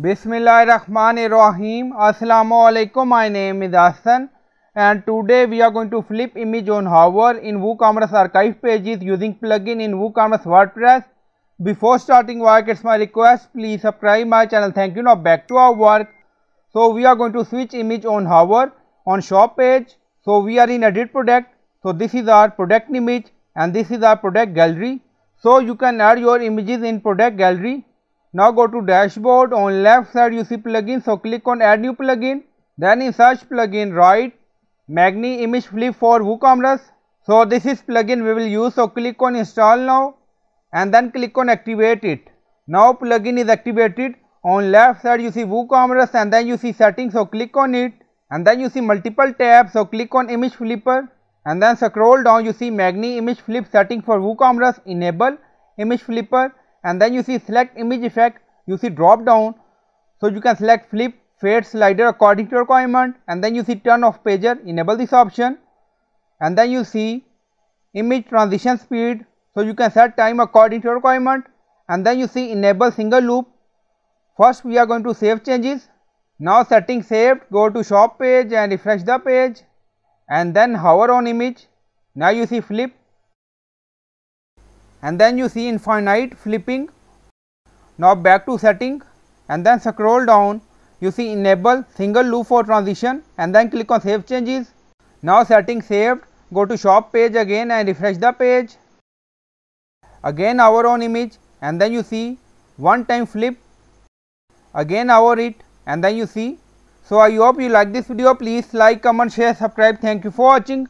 Bismillahirrahmanirrahim. Assalamu Alaikum. My name is Hassan and today we are going to flip image on hover in WooCommerce archive pages using plugin in WooCommerce WordPress. Before starting work, it's my request, please subscribe my channel. Thank you. Now back to our work. So we are going to switch image on hover on shop page. So we are in edit product. So this is our product image and this is our product gallery. So you can add your images in product gallery. Now go to dashboard, on left side you see plugin, so click on add new plugin, then in search plugin write Magni Image Flip for WooCommerce. So this is plugin we will use, so click on install now and then click on activate it. Now plugin is activated, on left side you see WooCommerce and then you see settings, so click on it and then you see multiple tabs, so click on image flipper and then scroll down you see Magni Image Flip setting for WooCommerce, enable image flipper. And then you see select image effect, you see drop down, so you can select flip, fade, slider according to your requirement, and then you see turn off pager, enable this option, and then you see image transition speed, so you can set time according to your requirement, and then you see enable single loop. First we are going to save changes. Now setting saved, go to shop page and refresh the page and then hover on image. Now you see flip and then you see infinite flipping. Now back to setting and then scroll down you see enable single loop for transition and then click on save changes. Now setting saved, go to shop page again and refresh the page, again hover on image and then you see one time flip, again hover it and then you see. So I hope you like this video, please like, comment, share, subscribe. Thank you for watching.